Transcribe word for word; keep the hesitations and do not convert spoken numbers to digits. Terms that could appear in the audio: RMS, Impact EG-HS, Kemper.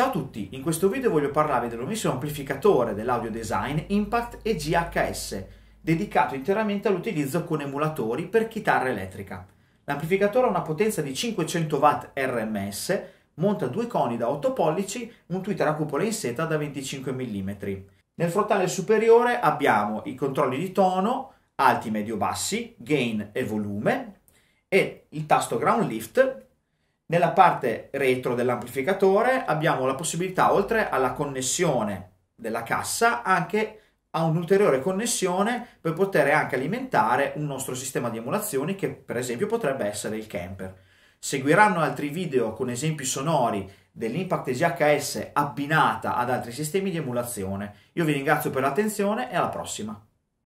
Ciao a tutti, in questo video voglio parlarvi del nuovissimo amplificatore dell'audio design Impact E G H S, dedicato interamente all'utilizzo con emulatori per chitarra elettrica. L'amplificatore ha una potenza di cinquecento watt R M S, monta due coni da otto pollici, un tweeter a cupola in seta da venticinque millimetri. Nel frontale superiore abbiamo i controlli di tono, alti, medio, bassi, gain e volume e il tasto ground lift. Nella parte retro dell'amplificatore abbiamo la possibilità, oltre alla connessione della cassa, anche a un'ulteriore connessione per poter anche alimentare un nostro sistema di emulazioni che per esempio potrebbe essere il Kemper. Seguiranno altri video con esempi sonori dell'Impact E G H S abbinata ad altri sistemi di emulazione. Io vi ringrazio per l'attenzione e alla prossima!